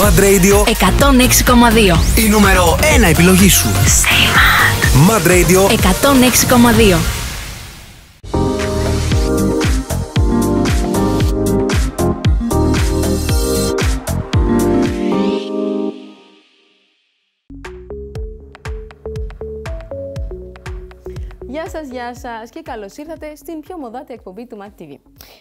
Mad Radio 106,2. Η νούμερο 1 επιλογή σου. Stay Mad. Mad Radio 106,2. Γεια σας και καλώς ήρθατε στην πιο μοδάτη εκπομπή του MADtv.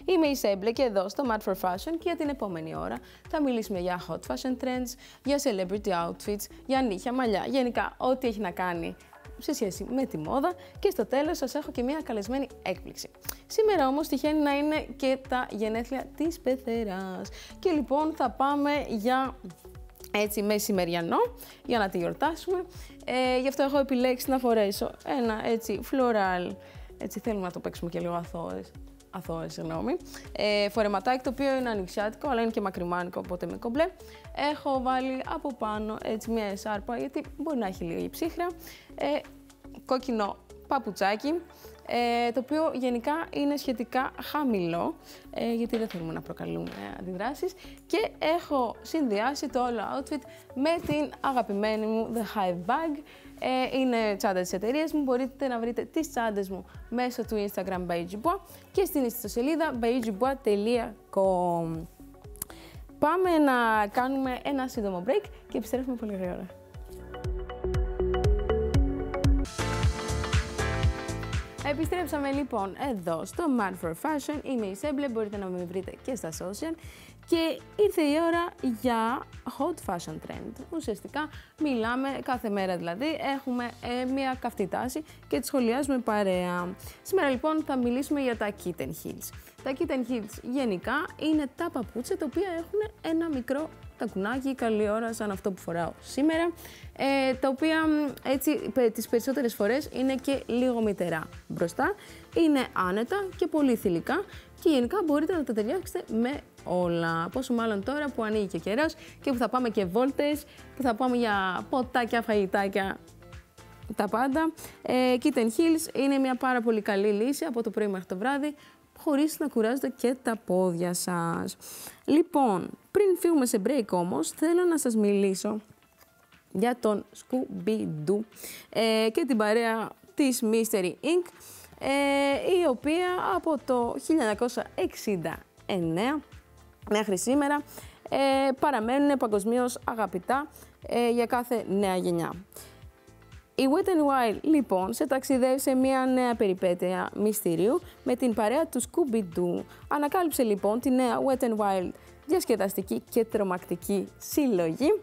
Είμαι η Σέμπλε και εδώ στο MAD4Fashion και για την επόμενη ώρα θα μιλήσουμε για hot fashion trends, για celebrity outfits, για νύχια, μαλλιά, γενικά ό,τι έχει να κάνει σε σχέση με τη μόδα και στο τέλος σας έχω και μια καλεσμένη έκπληξη. Σήμερα όμως τυχαίνει να είναι και τα γενέθλια της πεθεράς και λοιπόν θα πάμε για έτσι μεσημεριανό για να τη γιορτάσουμε. Γι' αυτό έχω επιλέξει να φορέσω ένα έτσι floral, έτσι θέλουμε να το παίξουμε και λίγο αθώες συγγνώμη, φορεματάκι το οποίο είναι ανοιξιάτικο αλλά είναι και μακριμάνικο οπότε με κομπλέ. Έχω βάλει από πάνω έτσι μια εσάρπα γιατί μπορεί να έχει λίγη ψύχρα, κόκκινο παπουτσάκι, το οποίο γενικά είναι σχετικά χαμηλό, γιατί δεν θέλουμε να προκαλούμε αντιδράσεις. Και έχω συνδυάσει το όλο outfit με την αγαπημένη μου The Hive Bag. Είναι τσάντα της εταιρείας μου, μπορείτε να βρείτε τις τσάντες μου μέσω του Instagram Beigebois και στην ιστοσελίδα beigebois.com. Πάμε να κάνουμε ένα σύντομο break και επιστρέφουμε πολύ γρήγορα. Επιστρέψαμε λοιπόν εδώ στο MAD4Fashion, είμαι η Σέμπλε, μπορείτε να με βρείτε και στα social και ήρθε η ώρα για hot fashion trend. Ουσιαστικά μιλάμε κάθε μέρα δηλαδή, έχουμε μια καυτή τάση και τη σχολιάζουμε παρέα. Σήμερα λοιπόν θα μιλήσουμε για τα kitten heels. Τα kitten heels γενικά είναι τα παπούτσια τα οποία έχουν ένα μικρό τακουνάκι, καλή ώρα σαν αυτό που φοράω σήμερα, τα οποία έτσι τις περισσότερες φορές είναι και λίγο μυτερά μπροστά, είναι άνετα και πολύ θηλυκά και γενικά μπορείτε να τα ταιριάξετε με όλα. Πόσο μάλλον τώρα που ανοίγει και καιρός και που θα πάμε και βόλτες και θα πάμε για ποτάκια, φαγητάκια, τα πάντα. Kitten heels είναι μια πάρα πολύ καλή λύση από το πρωί μέχρι το βράδυ, χωρίς να κουράζετε και τα πόδια σας. Λοιπόν, πριν φύγουμε σε break όμως, θέλω να σας μιλήσω για τον Scooby Doo και την παρέα της Mystery Inc, η οποία από το 1969 μέχρι σήμερα παραμένουν παγκοσμίως αγαπητά για κάθε νέα γενιά. Η Wet n Wild, λοιπόν, σε ταξιδεύει σε μια νέα περιπέτεια μυστηρίου με την παρέα του Scooby Doo. Ανακάλυψε λοιπόν τη νέα Wet n Wild διασκεδαστική και τρομακτική συλλογή.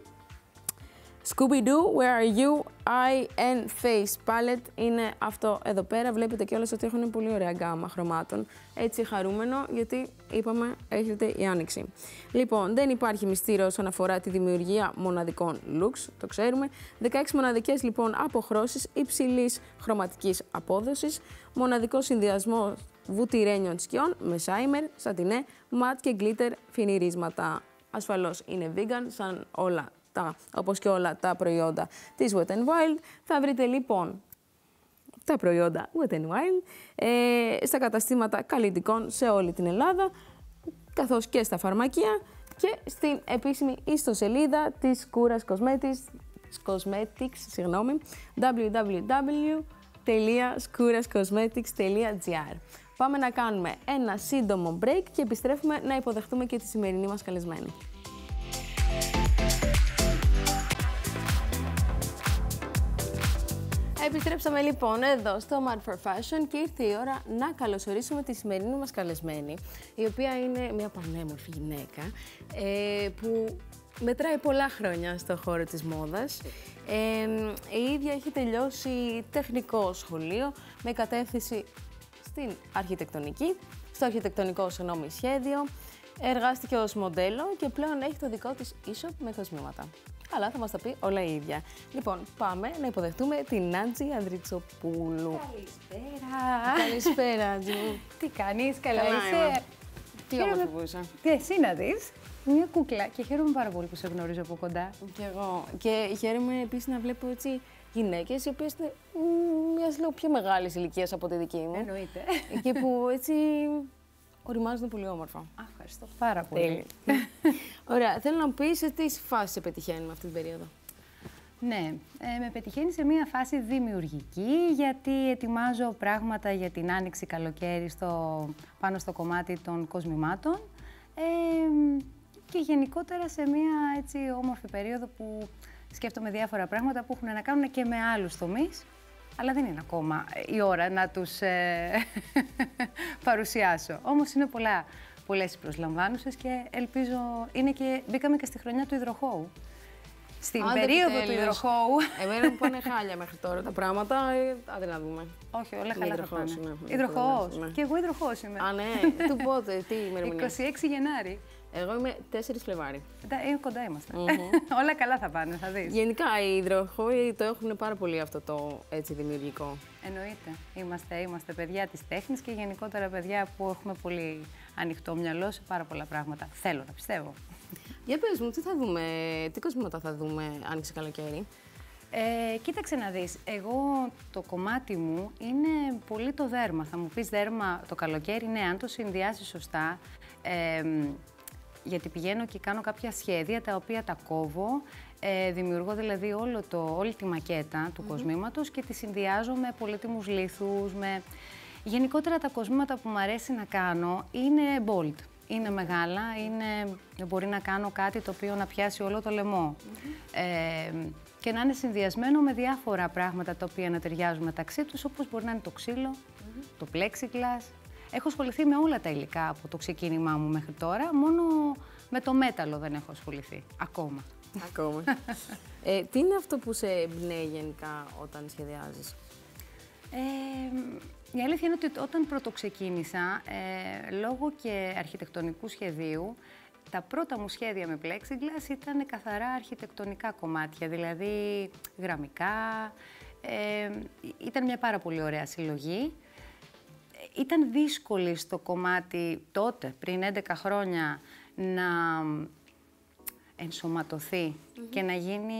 Scooby Doo, Where Are You, Eye and Face Palette είναι αυτό εδώ πέρα. Βλέπετε κιόλας ότι έχουν πολύ ωραία γκάμα χρωμάτων. Έτσι χαρούμενο, γιατί είπαμε έρχεται η άνοιξη. Λοιπόν, δεν υπάρχει μυστήριο όσον αφορά τη δημιουργία μοναδικών looks, το ξέρουμε. 16 μοναδικές λοιπόν αποχρώσεις υψηλής χρωματικής απόδοσης, μοναδικό συνδυασμό βουτυρένιων σκιών με shimmer, σατινέ, ματ και glitter φινιρίσματα. Ασφαλώς είναι vegan σαν όλα, όπως και όλα τα προϊόντα της Wet n Wild. Θα βρείτε λοιπόν τα προϊόντα Wet n Wild στα καταστήματα καλλιτικών σε όλη την Ελλάδα, καθώς και στα φαρμακεία και στην επίσημη ιστοσελίδα της Κούρας Cosmetics, www.scourascosmetics.gr. Πάμε να κάνουμε ένα σύντομο break και επιστρέφουμε να υποδεχτούμε και τη σημερινή μας καλεσμένη. Επιστρέψαμε λοιπόν εδώ στο MAD4Fashion και ήρθε η ώρα να καλωσορίσουμε τη σημερινή μας καλεσμένη, η οποία είναι μια πανέμορφη γυναίκα που μετράει πολλά χρόνια στον χώρο της μόδας. Η ίδια έχει τελειώσει τεχνικό σχολείο με κατεύθυνση στην αρχιτεκτονική, στο αρχιτεκτονικό σχέδιο. Εργάστηκε ως μοντέλο και πλέον έχει το δικό της e-shop με κοσμήματα. Αλλά θα μας τα πει όλα η ίδια. Λοιπόν, πάμε να υποδεχτούμε την Άντζη Ανδριτσοπούλου. Καλησπέρα. Καλησπέρα, Άντζη. Τι κάνεις, καλά είσαι? Τι όμορφη που είσαι. Τι εσύ να δεις. Μια κούκλα και χαίρομαι πάρα πολύ που σε γνωρίζω από κοντά. Κι εγώ. Και χαίρομαι επίσης να βλέπω έτσι γυναίκες οι οποίες είναι μιας λίγο πιο μεγάλης ηλικίας από τη δική μου. Εννοείται. Και που έτσι οριμάζονται πολύ όμορφα. Α, ευχαριστώ πάρα πολύ. Ωραία. Θέλω να μου πεις σε τι φάση σε πετυχαίνει με αυτή την περίοδο. Ναι, με πετυχαίνει σε μια φάση δημιουργική, γιατί ετοιμάζω πράγματα για την άνοιξη καλοκαίρι πάνω στο κομμάτι των κοσμημάτων. Και γενικότερα σε μια έτσι όμορφη περίοδο που σκέφτομαι διάφορα πράγματα που έχουν να κάνουν και με άλλους τομείς, αλλά δεν είναι ακόμα η ώρα να τους παρουσιάσω. Όμως είναι πολλές προσλαμβάνουσες και ελπίζω, μπήκαμε και στη χρονιά του υδροχώου. Στην περίοδο του υδροχώου. Εμένα μου πάνε χάλια μέχρι τώρα τα πράγματα. Άντε να δούμε. Όχι, όλα καλά θα πάνε. Υδροχώος. Και εγώ υδροχώος είμαι. Α, ναι. Του πότε, τι ημερομηνία? 26 Γενάρη. Εγώ είμαι 4 Φλεβάρι. Κοντά είμαστε. Όλα καλά θα πάνε, θα δεις. Γενικά οι υδροχώοι το έχουν πάρα πολύ αυτό το έτσι δημιουργικό. Εννοείται. Είμαστε παιδιά της τέχνης και γενικότερα παιδιά που έχουμε πολύ ανοιχτό μυαλό σε πάρα πολλά πράγματα. Θέλω να πιστεύω. Για πες μου, τι θα δούμε, τι κοσμήματα θα δούμε άνοιξε καλοκαίρι? Κοίταξε να δεις, εγώ το κομμάτι μου είναι πολύ το δέρμα. Θα μου πεις δέρμα το καλοκαίρι, ναι, αν το συνδυάσεις σωστά, γιατί πηγαίνω και κάνω κάποια σχέδια τα οποία τα κόβω, δημιουργώ δηλαδή όλη τη μακέτα του κοσμήματος και τη συνδυάζω με πολύτιμους λίθους, με... Γενικότερα τα κοσμήματα που μου αρέσει να κάνω είναι bold. Είναι μεγάλα, μπορεί να κάνω κάτι το οποίο να πιάσει όλο το λαιμό. Και να είναι συνδυασμένο με διάφορα πράγματα τα οποία να ταιριάζουν μεταξύ τους, όπως μπορεί να είναι το ξύλο, το plexiglass. Έχω ασχοληθεί με όλα τα υλικά από το ξεκίνημά μου μέχρι τώρα, μόνο με το μέταλλο δεν έχω ασχοληθεί. Ακόμα. Ακόμα. Τι είναι αυτό που σε εμπνέει γενικά όταν σχεδιάζεις? Η αλήθεια είναι ότι όταν πρωτοξεκίνησα, λόγω και αρχιτεκτονικού σχεδίου, τα πρώτα μου σχέδια με plexiglass ήταν καθαρά αρχιτεκτονικά κομμάτια, δηλαδή γραμμικά. Ήταν μια πάρα πολύ ωραία συλλογή. Ήταν δύσκολη στο κομμάτι τότε, πριν 11 χρόνια, να ενσωματωθεί και να γίνει...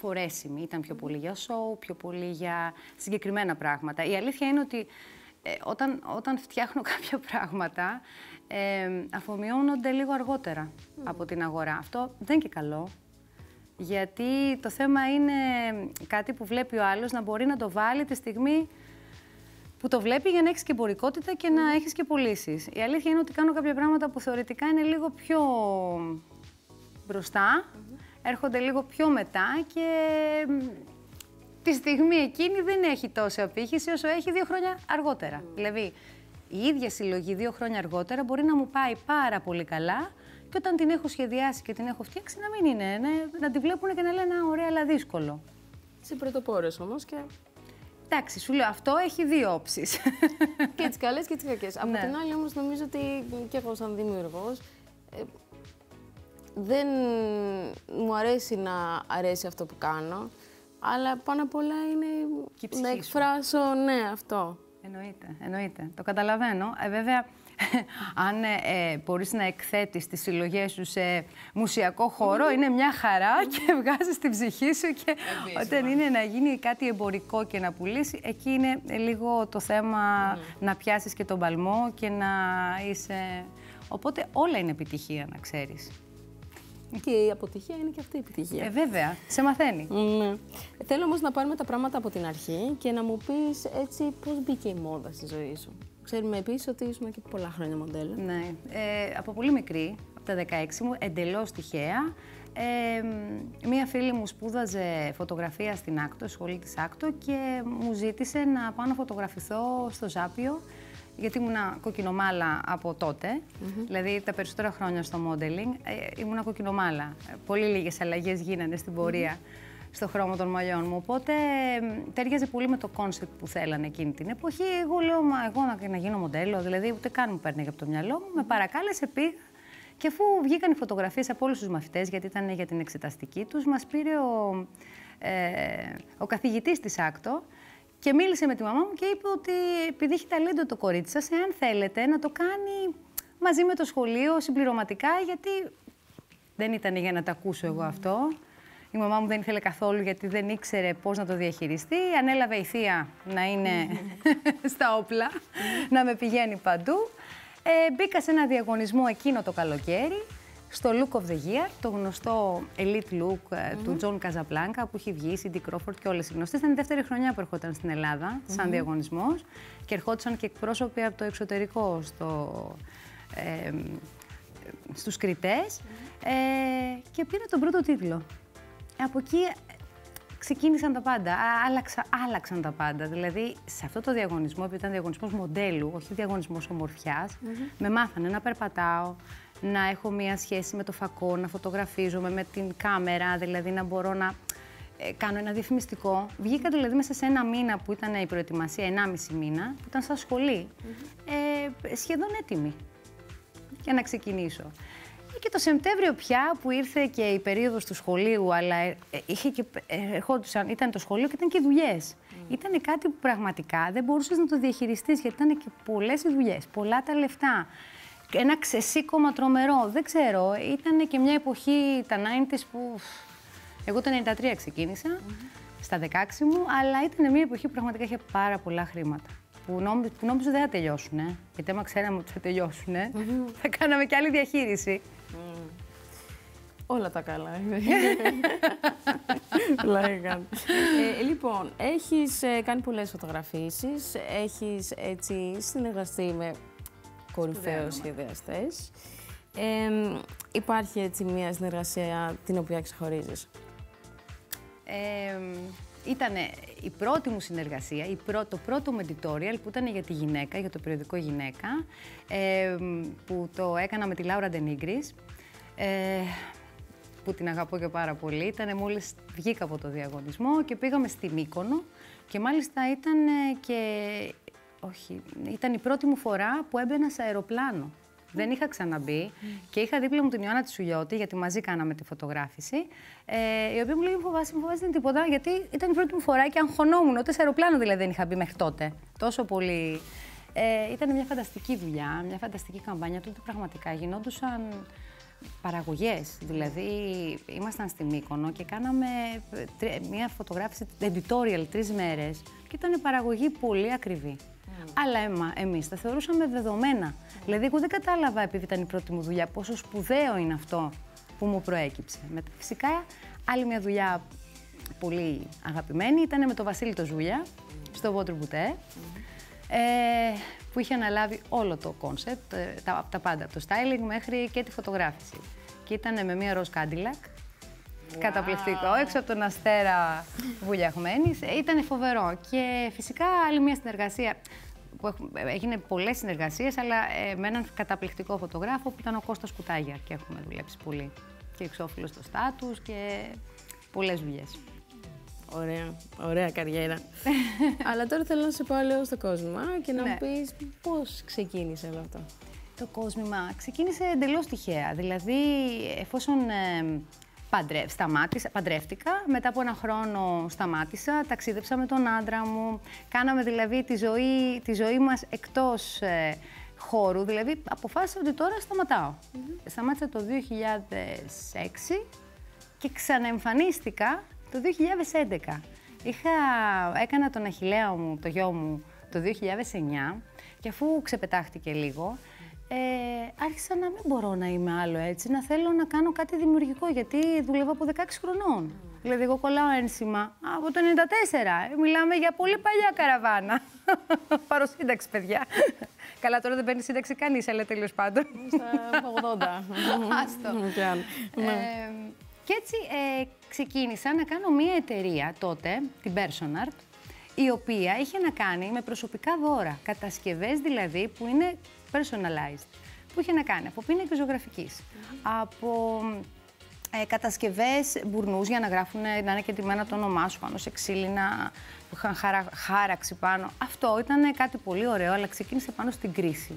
φορέσιμη. Ήταν πιο πολύ για show, πιο πολύ για συγκεκριμένα πράγματα. Η αλήθεια είναι ότι όταν φτιάχνω κάποια πράγματα, αφομοιώνονται λίγο αργότερα από την αγορά. Αυτό δεν είναι και καλό, γιατί το θέμα είναι κάτι που βλέπει ο άλλος να μπορεί να το βάλει τη στιγμή που το βλέπει για να έχεις και εμπορικότητα και να έχεις και πωλήσεις. Η αλήθεια είναι ότι κάνω κάποια πράγματα που θεωρητικά είναι λίγο πιο μπροστά, έρχονται λίγο πιο μετά και τη στιγμή εκείνη δεν έχει τόση απήχηση όσο έχει 2 χρόνια αργότερα. Δηλαδή, η ίδια συλλογή 2 χρόνια αργότερα μπορεί να μου πάει πάρα πολύ καλά και όταν την έχω σχεδιάσει και την έχω φτιάξει να μην είναι, να τη βλέπουν και να λένε ωραία αλλά δύσκολο. Σε πρωτοπόρες όμως και... Εντάξει, σου λέω, αυτό έχει 2 όψεις. Και τις καλές και τις κακές. Από την άλλη όμως νομίζω ότι και εγώ σαν δημιουργός, δεν μου αρέσει να αρέσει αυτό που κάνω, αλλά πάνω απ' όλα είναι να εκφράσω, ναι, αυτό. Εννοείται, εννοείται. Το καταλαβαίνω. Βέβαια, αν μπορείς να εκθέτεις τις συλλογές σου σε μουσιακό χώρο, είναι μια χαρά και βγάζεις την ψυχή σου και όταν είναι να γίνει κάτι εμπορικό και να πουλήσει, εκεί είναι λίγο το θέμα να πιάσεις και τον παλμό και να είσαι... Οπότε όλα είναι επιτυχία, να ξέρεις. Και η αποτυχία είναι και αυτή η επιτυχία. Βέβαια, σε μαθαίνει. Ναι. Θέλω όμως να πάρουμε τα πράγματα από την αρχή και να μου πεις έτσι πώς μπήκε η μόδα στη ζωή σου. Ξέρουμε επίσης ότι ήσουν και πολλά χρόνια μοντέλο. Ναι. Από πολύ μικρή, από τα 16 μου, εντελώς τυχαία. Μία φίλη μου σπούδαζε φωτογραφία στην Άκτο, σχολή της Άκτο και μου ζήτησε να πάω να φωτογραφηθώ στο Ζάπιο, γιατί ήμουνα κοκκινομάλα από τότε, δηλαδή τα περισσότερα χρόνια στο μόντελινγκ, ήμουνα κοκκινομάλα. Πολύ λίγες αλλαγές γίνανε στην πορεία στο χρώμα των μαλλιών μου, οπότε ταιριάζει πολύ με το κόνσεπτ που θέλανε εκείνη την εποχή. Εγώ λέω, μα εγώ να γίνω μοντέλο, δηλαδή ούτε καν μου παίρνει από το μυαλό μου, με παρακάλεσε, πήγα και αφού βγήκαν οι φωτογραφίες από όλους τους μαθητές, γιατί ήταν για την εξεταστική τους, μας πήρε ο καθηγητής της Άκτο. Και μίλησε με τη μαμά μου και είπε ότι επειδή έχει ταλέντο το κορίτσι σας, εάν θέλετε να το κάνει μαζί με το σχολείο συμπληρωματικά, γιατί δεν ήταν για να τα ακούσω εγώ αυτό. Η μαμά μου δεν ήθελε καθόλου γιατί δεν ήξερε πώς να το διαχειριστεί. Ανέλαβε η θεία να είναι στα όπλα, να με πηγαίνει παντού. Μπήκα σε ένα διαγωνισμό εκείνο το καλοκαίρι, στο Look of the Year, το γνωστό elite look του Τζον Καζαπλάνκα που έχει βγει, η Cindy Crawford και όλες οι γνωστές. Ήταν η δεύτερη χρονιά που ερχόταν στην Ελλάδα σαν διαγωνισμός και ερχόντουσαν και εκπρόσωποι από το εξωτερικό στους κριτές και πήρα τον πρώτο τίτλο. Από εκεί ξεκίνησαν τα πάντα, άλλαξαν τα πάντα. Δηλαδή, σε αυτό το διαγωνισμό, επειδή ήταν διαγωνισμός μοντέλου, όχι διαγωνισμός ομορφιάς, με μάθανε να περπατάω, να έχω μία σχέση με το φακό, να φωτογραφίζομαι με την κάμερα, δηλαδή να μπορώ να κάνω ένα διαφημιστικό. Βγήκα δηλαδή μέσα σε ένα μήνα που ήταν η προετοιμασία, 1,5 μήνα, που ήταν στα σχολή, σχεδόν έτοιμη για να ξεκινήσω. Και το Σεπτέμβριο πια που ήρθε και η περίοδος του σχολείου, αλλά ήταν το σχολείο και ήταν και δουλειές. Ήταν κάτι που πραγματικά δεν μπορούσες να το διαχειριστείς, γιατί ήταν και πολλές οι δουλειές, πολλά τα λεφτά. Ένα ξεσήκωμα τρομερό, δεν ξέρω. Ήταν και μια εποχή, τα 90's που... Εγώ το 93 ξεκίνησα, στα 16 μου, αλλά ήταν μια εποχή που πραγματικά είχε πάρα πολλά χρήματα. Που νόμιζα δεν θα τελειώσουν, γιατί άμα ξέραμε ότι θα τελειώσουν, θα κάναμε κι άλλη διαχείριση. Όλα τα καλά. Λοιπόν, έχεις κάνει πολλές φωτογραφίσεις, έχεις έτσι συνεργαστεί με κορυφαίους σχεδιαστές. Υπάρχει έτσι μία συνεργασία την οποία ξεχωρίζεις. Ήταν η πρώτη μου συνεργασία, το πρώτο μου editorial που ήταν για τη γυναίκα, για το περιοδικό Γυναίκα, που το έκανα με τη Λάουρα Ντενίγκρης, που την αγαπώ και πάρα πολύ. Ήτανε μόλις βγήκα από το διαγωνισμό και πήγαμε στη Μύκονο και μάλιστα ήταν η πρώτη μου φορά που έμπαινα σε αεροπλάνο. Δεν είχα ξαναμπεί και είχα δίπλα μου την Ιωάννα Τσουλιώτη, γιατί μαζί κάναμε τη φωτογράφηση. Η οποία μου λέει: Μη φοβάσαι, δεν είναι τίποτα, γιατί ήταν η πρώτη μου φορά και αγχωνόμουν. Ούτε σε αεροπλάνο δηλαδή δεν είχα μπει μέχρι τότε. Τόσο πολύ. Ήταν μια φανταστική δουλειά, μια φανταστική καμπάνια. Τότε πραγματικά γινόντουσαν παραγωγές. Δηλαδή, ήμασταν στη Μύκονο και κάναμε μια φωτογράφηση editorial 3 μέρες και ήταν παραγωγή πολύ ακριβή. Αλλά εμείς τα θεωρούσαμε δεδομένα. Δηλαδή, εγώ δεν κατάλαβα, επειδή ήταν η πρώτη μου δουλειά, πόσο σπουδαίο είναι αυτό που μου προέκυψε. Μετά, φυσικά, άλλη μια δουλειά πολύ αγαπημένη ήταν με τον Βασίλη το Ζουλιά, στο Vauder Boutet, που είχε αναλάβει όλο το κόνσεπτ, τα πάντα, από το styling μέχρι και τη φωτογράφηση. Και ήταν με μια ροζ Κάντιλακ, καταπληκτικό, έξω από τον Αστέρα βουλιαγμένης. Ήταν φοβερό. Και φυσικά άλλη μια συνεργασία που έγινε πολλές συνεργασίες, αλλά με έναν καταπληκτικό φωτογράφο που ήταν ο Κώστας Κουτάγια και έχουμε δουλέψει πολύ. Και εξώφυλλο στο στάτους και πολλές δουλειές. Ωραία, ωραία καριέρα. Αλλά τώρα θέλω να σε πάω λίγο στο κόσμημα και να μου πεις πώς ξεκίνησε όλο αυτό. Το κόσμημα ξεκίνησε εντελώς τυχαία. Δηλαδή, εφόσον παντρεύτηκα, μετά από 1 χρόνο σταμάτησα, ταξίδεψα με τον άντρα μου, κάναμε δηλαδή τη ζωή μας εκτός χώρου, δηλαδή αποφάσισα ότι τώρα σταματάω. Σταμάτησα το 2006 και ξαναεμφανίστηκα το 2011. Έκανα τον Αχιλλέα μου, το γιο μου, το 2009 και αφού ξεπετάχτηκε λίγο, άρχισα να μην μπορώ να είμαι άλλο έτσι, να θέλω να κάνω κάτι δημιουργικό, γιατί δουλεύω από 16 χρονών. Δηλαδή, εγώ κολλάω ένσημα από το 94. Μιλάμε για πολύ παλιά καραβάνα. Πάρω σύνταξη, παιδιά. Καλά, τώρα δεν παίρνει σύνταξη κανείς, αλλά τέλος πάντων. Στα 80. Άστο. Και έτσι ξεκίνησα να κάνω μία εταιρεία τότε, την Personal, η οποία είχε να κάνει με προσωπικά δώρα, κατασκευές δηλαδή που είναι personalized, που είχε να κάνει από πίνακες ζωγραφικής, από κατασκευές μπουρνούς για να γράφουν, να είναι κεντρημένα το όνομά σου πάνω σε ξύλινα που είχαν χάραξη πάνω. Αυτό ήταν κάτι πολύ ωραίο, αλλά ξεκίνησε πάνω στην κρίση.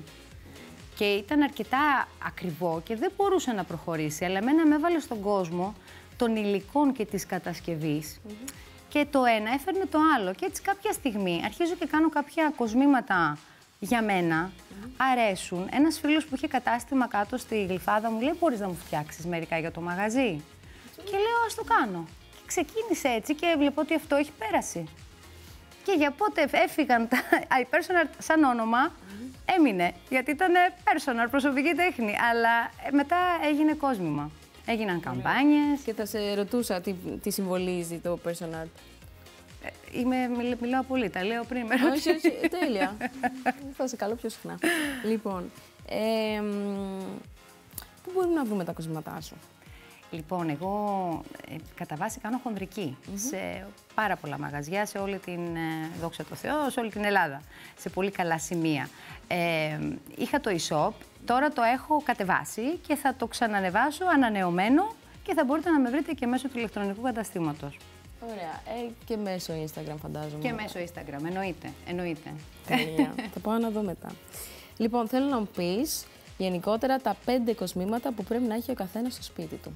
Και ήταν αρκετά ακριβό και δεν μπορούσε να προχωρήσει, αλλά εμένα με έβαλε στον κόσμο των υλικών και της κατασκευής. Και το ένα έφερνε το άλλο. Και έτσι κάποια στιγμή αρχίζω και κάνω κάποια κοσμήματα για μένα. Αρέσουν. Ένας φίλος που είχε κατάστημα κάτω στη Γλυφάδα μου λέει: Μπορείς να μου φτιάξεις μερικά για το μαγαζί? Και λέω: Ας το κάνω. Και ξεκίνησε έτσι και βλέπω ότι αυτό έχει πέραση. Και για πότε έφυγαν τα iPersonal σαν όνομα, έμεινε, γιατί ήταν personal, προσωπική τέχνη, αλλά μετά έγινε κόσμημα. Έγιναν καμπάνιες. Και θα σε ρωτούσα τι συμβολίζει το personal. Μιλάω πολύ, τα λέω πριν. Όχι, όχι, τέλεια. Θα σε καλώ πιο συχνά. Λοιπόν, πού μπορούμε να βρούμε τα κοσμήματά σου? Λοιπόν, εγώ κατά βάση κάνω χονδρική σε πάρα πολλά μαγαζιά, σε όλη την, δόξα τω Θεώ, σε όλη την Ελλάδα, σε πολύ καλά σημεία. Είχα το e-shop, τώρα το έχω κατεβάσει και θα το ξανανεβάσω ανανεωμένο και θα μπορείτε να με βρείτε και μέσω του ηλεκτρονικού καταστήματος. Ωραία. Και μέσω Instagram φαντάζομαι. Και μέσω Instagram, εννοείται. Τελεία. Θα πάω να δω μετά. Λοιπόν, θέλω να μου πεις γενικότερα τα 5 κοσμήματα που πρέπει να έχει ο καθένας στο σπίτι του.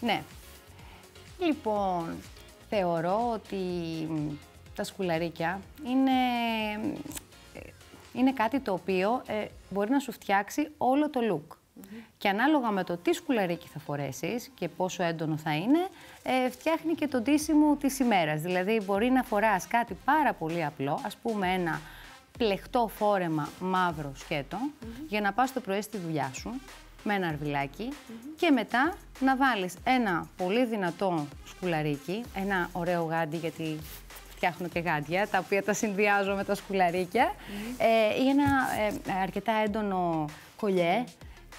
Ναι. Λοιπόν, θεωρώ ότι τα σκουλαρίκια είναι κάτι το οποίο μπορεί να σου φτιάξει όλο το look. Και ανάλογα με το τι σκουλαρίκι θα φορέσεις και πόσο έντονο θα είναι, φτιάχνει και το ντύσιμο της ημέρας. Δηλαδή, μπορεί να φοράς κάτι πάρα πολύ απλό, ας πούμε ένα πλεχτό φόρεμα μαύρο σκέτο, για να πας το πρωί στη δουλειά σου με ένα αρβιλάκι και μετά να βάλεις ένα πολύ δυνατό σκουλαρίκι, ένα ωραίο γάντι, γιατί φτιάχνω και γάντια, τα οποία τα συνδυάζω με τα σκουλαρίκια, ή ένα αρκετά έντονο κολιέ,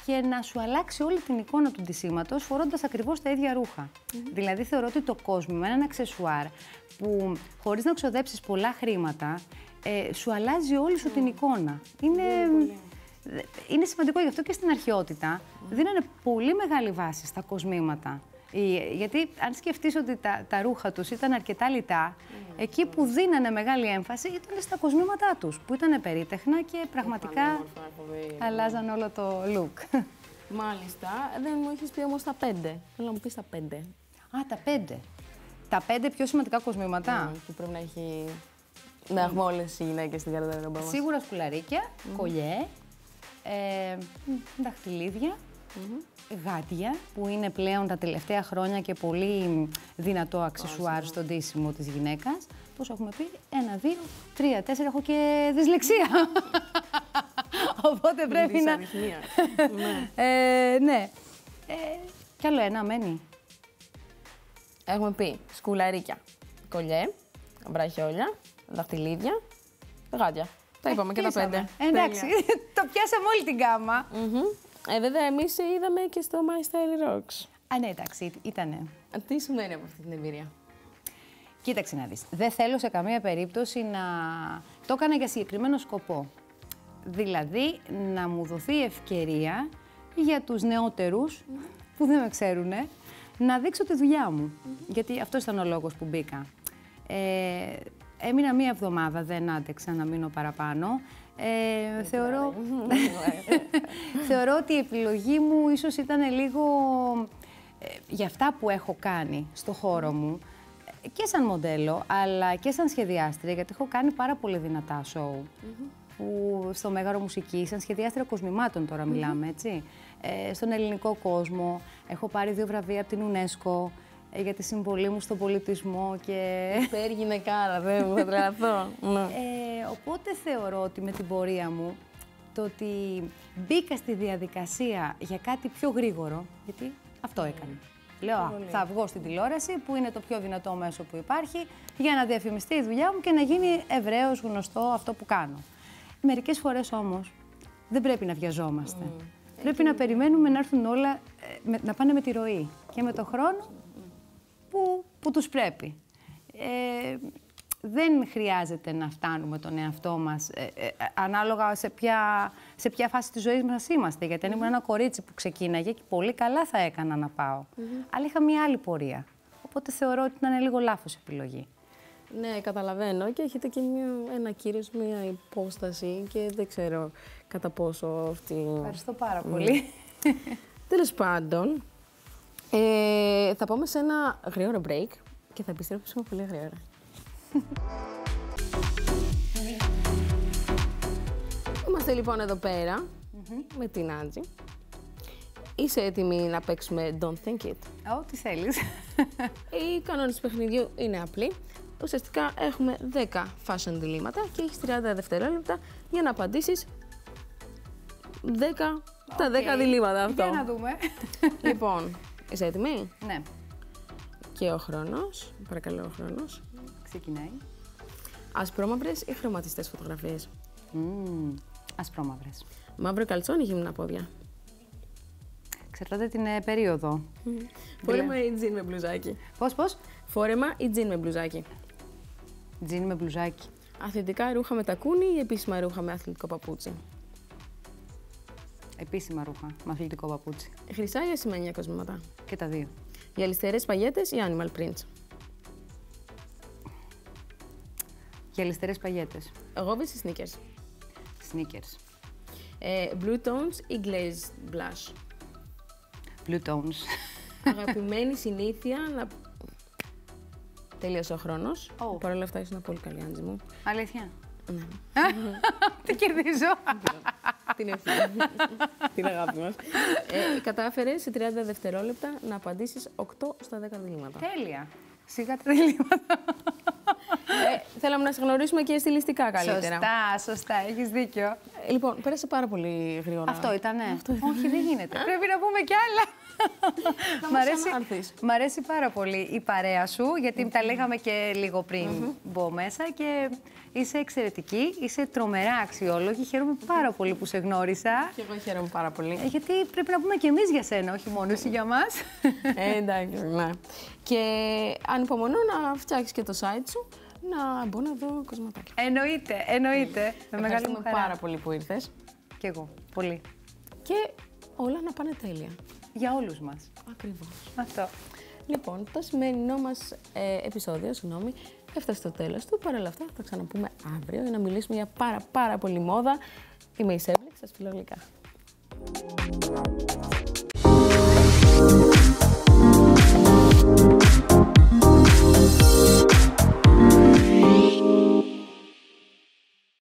και να σου αλλάξει όλη την εικόνα του ντυσίματος φορώντας ακριβώς τα ίδια ρούχα. Δηλαδή θεωρώ ότι το κόσμημα είναι ένα αξεσουάρ που χωρίς να ξοδέψεις πολλά χρήματα, σου αλλάζει όλη σου την εικόνα. Είναι σημαντικό, γι' αυτό και στην αρχαιότητα δίνανε πολύ μεγάλη βάση στα κοσμήματα. Γιατί αν σκεφτείς ότι τα ρούχα τους ήταν αρκετά λιτά, εκεί που δίνανε μεγάλη έμφαση ήταν στα κοσμήματά τους, που ήταν περίτεχνα και πραγματικά αλλάζαν όλο το look. Μάλιστα. Δεν μου έχεις πει όμως τα 5. Θέλω να μου πεις τα 5. Α, τα 5. Τα 5 πιο σημαντικά κοσμήματα. Που πρέπει να έχει... Να έχουμε όλες οι γυναίκες στην γαρδαρόμπα μας. Σίγουρα σκουλαρίκια, κολιέ, δαχτυλίδια, γάντια, που είναι πλέον τα τελευταία χρόνια και πολύ δυνατό αξεσουάρ στο ντύσιμο της γυναίκας. Πώς έχουμε πει, 1, 2, 3, 4, έχω και δυσλεξία. Οπότε πρέπει να... Ναι. Κι άλλο ένα μένει. Έχουμε πει σκουλαρίκια, κολιέ, βραχιόλια, δαχτυλίδια, γάντια. Τα είπαμε και τα 5. Εντάξει, το πιάσαμε όλη την γάμα. Βέβαια, εμείς σε είδαμε και στο My Style Rocks. Α, ναι, εντάξει, ήτανε. Τι σου μένει από αυτή την εμπειρία? Κοίταξε να δεις. Δεν θέλω σε καμία περίπτωση να... Το έκανα για συγκεκριμένο σκοπό. Δηλαδή, να μου δοθεί ευκαιρία για τους νεότερους, που δεν με ξέρουνε, να δείξω τη δουλειά μου. Γιατί αυτό ήταν ο λόγος που μπήκα. Έμεινα μία εβδομάδα, δεν άντεξα να μείνω παραπάνω. Θεωρώ ότι η επιλογή μου ίσως ήταν λίγο για αυτά που έχω κάνει στο χώρο μου και σαν μοντέλο, αλλά και σαν σχεδιάστρια, γιατί έχω κάνει πάρα πολύ δυνατά σοου. Που στο Μέγαρο Μουσικής, σαν σχεδιάστρια κοσμημάτων τώρα μιλάμε, έτσι. Στον ελληνικό κόσμο, έχω πάρει 2 βραβεία από την UNESCO, για τη συμβολή μου στον πολιτισμό και... Υπεργυναικάρα, δεν μου, θα τρελαθώ. Οπότε θεωρώ ότι με την πορεία μου, το ότι μπήκα στη διαδικασία για κάτι πιο γρήγορο, γιατί αυτό έκανα. Λέω, θα βγω στην τηλεόραση, που είναι το πιο δυνατό μέσο που υπάρχει, για να διαφημιστεί η δουλειά μου και να γίνει ευρέως γνωστό αυτό που κάνω. Μερικές φορές όμως δεν πρέπει να βιαζόμαστε. Πρέπει να περιμένουμε να έρθουν όλα, να πάνε με τη ροή και με το χρόνο που τους πρέπει. Δεν χρειάζεται να φτάνουμε τον εαυτό μας ανάλογα σε ποια φάση της ζωής μας είμαστε. Γιατί αν ήμουν ένα κορίτσι που ξεκίναγε και πολύ καλά θα έκανα να πάω. Αλλά είχα μια άλλη πορεία. Οπότε θεωρώ ότι ήταν λίγο λάθος επιλογή. Ναι, καταλαβαίνω. Και έχετε και ένα κύριος, μια υπόσταση και δεν ξέρω κατά πόσο αυτή... Ευχαριστώ πάρα πολύ. Τέλος πάντων, θα πάμε σε ένα γρήγορο break και θα επιστρέψουμε πολύ γρήγορα. Είμαστε λοιπόν εδώ πέρα με την Άντζη. Είσαι έτοιμη να παίξουμε Don't Think It? Ό,τι θέλεις. Οι κανόνες του παιχνιδιού είναι απλοί. ουσιαστικά έχουμε 10 fashion διλήμματα και έχεις 30 δευτερόλεπτα για να απαντήσεις 10 διλήμματα αυτό. Για να δούμε. Λοιπόν, είσαι έτοιμη? Ναι. Και ο χρόνος, παρακαλώ ο χρόνος. Ξεκινάει. Ασπρόμαυρες ή χρωματιστές φωτογραφίες? Ασπρόμαυρες. Μαύρο καλτσόνι ή γυμνά πόδια? Εξαρτάται την περίοδο. Φόρεμα ή τζιν με μπλουζάκι? Πώς? Φόρεμα ή τζιν με μπλουζάκι? Τζιν με μπλουζάκι. Αθλητικά ρούχα με τακούνι ή επίσημα ρούχα με αθλητικό παπούτσι? Επίσημα ρούχα με αθλητικό παπούτσι. Χρυσά ή ασημένια κοσμήματα? Και τα δύο. Γυαλιστερές παγιέτες ή animal prints? Γυαλιστερές παγιέτες. Γόβες ή sneakers? Sneakers. Blue tones ή glazed blush? Blue tones. Αγαπημένη συνήθεια να... Τελείωσε ο χρόνος. Παρ' όλα αυτά ήσουν πολύ καλή, Άντζη μου. Αλήθεια? Ναι. Τι κερδίζω. Την ευθύνη. Την αγάπη μας. Κατάφερες σε 30 δευτερόλεπτα να απαντήσεις 8 στα 10 διλήμματα. Τέλεια. Σιγά τα διλήμματα. Θέλαμε να σε γνωρίσουμε και στιλιστικά καλύτερα. Σωστά, έχεις δίκιο. Λοιπόν, πέρασε πάρα πολύ γρήγορα. Αυτό ήτανε. Όχι, δεν γίνεται. Πρέπει να πούμε κι άλλα. Μ' αρέσει πάρα πολύ η παρέα σου, γιατί τα λέγαμε και λίγο πριν μπω μέσα και είσαι εξαιρετική, είσαι τρομερά αξιόλογη. Χαίρομαι πάρα πολύ που σε γνώρισα. Και εγώ χαίρομαι πάρα πολύ. Γιατί πρέπει να πούμε και εμείς για σένα, όχι μόνο εσύ για μας. Εντάξει, ναι. Και ανυπομονώ να φτιάξεις και το site σου, να μπω να δω κοσματάκια. Εννοείται, εννοείται. Με μεγάλη μου χαρά. Πάρα πολύ που ήρθες. Κι εγώ, πολύ. Και όλα να πάνε τέλεια. Για όλους μας. Ακριβώς. Αυτό. Λοιπόν, το σημερινό μας επεισόδιο, συγγνώμη, έφτασε στο τέλος του. Παρ' όλα αυτά, θα τα ξαναπούμε αύριο για να μιλήσουμε για πάρα πολύ μόδα. Είμαι η Σέμπλε, σας φιλώ γλυκά.